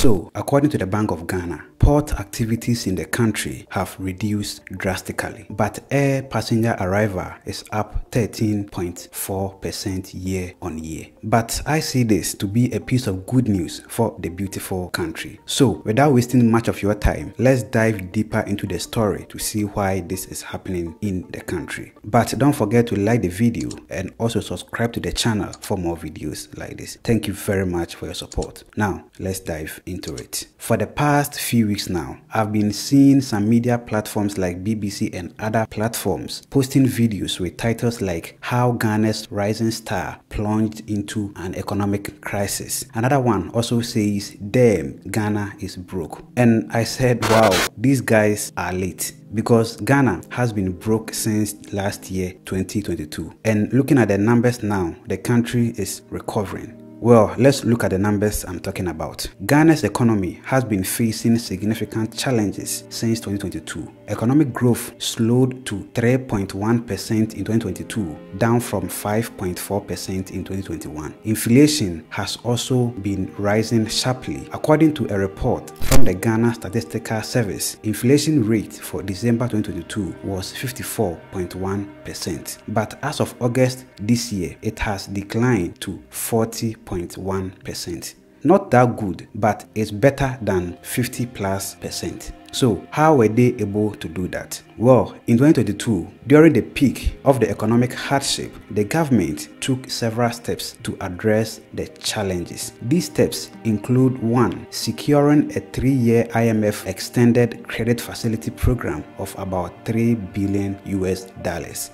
So, according to the Bank of Ghana, port activities in the country have reduced drastically, but air passenger arrival is up 13.4% year on year. But I see this to be a piece of good news for the beautiful country. So, without wasting much of your time, let's dive deeper into the story to see why this is happening in the country. But don't forget to like the video and also subscribe to the channel for more videos like this. Thank you very much for your support. Now, let's dive into it. For the past few weeks now, I've been seeing some media platforms like BBC and other platforms posting videos with titles like "How Ghana's Rising Star Plunged into an Economic Crisis." Another one also says, "Damn, Ghana is broke." And I said, wow, these guys are late, because Ghana has been broke since last year 2022, and looking at the numbers now, the country is recovering. Well, let's look at the numbers I'm talking about. Ghana's economy has been facing significant challenges since 2022. Economic growth slowed to 3.1% in 2022, down from 5.4% in 2021. Inflation has also been rising sharply. According to a report from the Ghana Statistical Service, inflation rate for December 2022 was 54.1%, but as of August this year, it has declined to 40.1%. Not that good, but it's better than 50+%. So, how were they able to do that? Well, in 2022, during the peak of the economic hardship, the government took several steps to address the challenges. These steps include 1. Securing a 3-year IMF extended credit facility program of about $3 billion.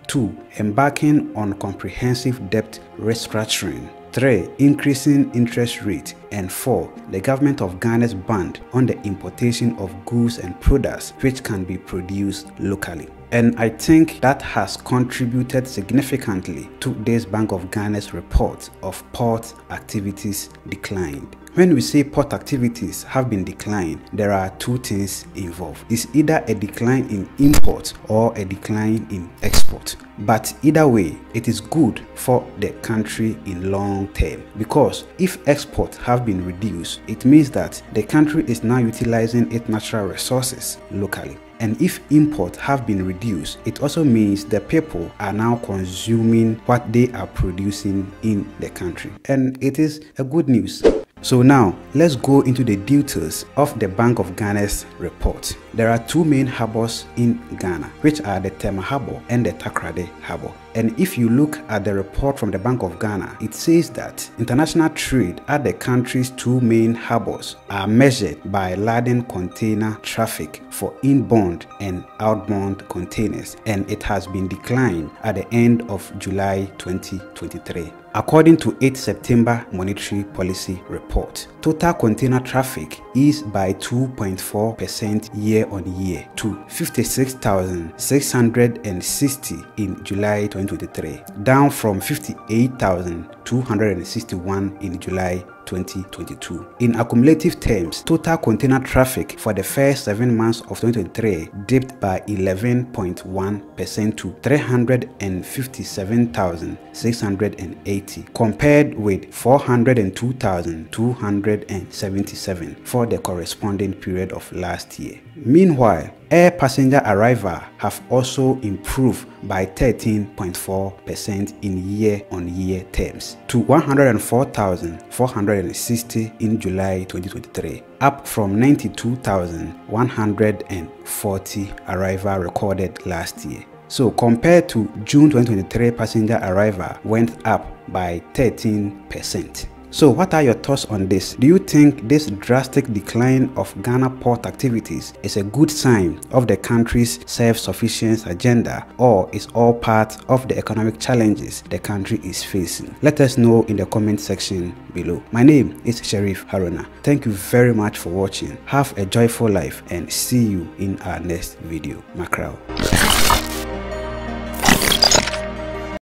2. Embarking on comprehensive debt restructuring. 3. Increasing interest rate. And 4. The government of Ghana's ban on the importation of goods and products which can be produced locally. And I think that has contributed significantly to this Bank of Ghana's report of port activities declined. When we say port activities have been declined, there are two things involved. It's either a decline in import or a decline in export. But either way, it is good for the country in long term, because if exports have been reduced, it means that the country is now utilizing its natural resources locally. And if imports have been reduced, it also means the people are now consuming what they are producing in the country. And it is a good news. So now, let's go into the details of the Bank of Ghana's report. There are two main harbours in Ghana, which are the Tema Harbour and the Takoradi Harbour. And if you look at the report from the Bank of Ghana, it says that international trade at the country's two main harbours are measured by laden container traffic for inbound and outbound containers, and it has been declined at the end of July 2023. According to 8 September Monetary Policy Report, total container traffic eased by 2.4% year on year to 56,660 in July 2023, down from 58,261 in July 2022. In accumulative terms, total container traffic for the first 7 months of 2023 dipped by 11.1% to 357,680, compared with 402,277 for the corresponding period of last year. Meanwhile, air passenger arrival have also improved by 13.4% in year-on-year terms to 104,460 in July 2023, up from 92,140 arrival recorded last year. So compared to June 2023, passenger arrival went up by 13%. So what are your thoughts on this? Do you think this drastic decline of Ghana port activities is a good sign of the country's self-sufficiency agenda, or is all part of the economic challenges the country is facing? Let us know in the comment section below. My name is Sherif Haruna. Thank you very much for watching. Have a joyful life and see you in our next video. Makrao.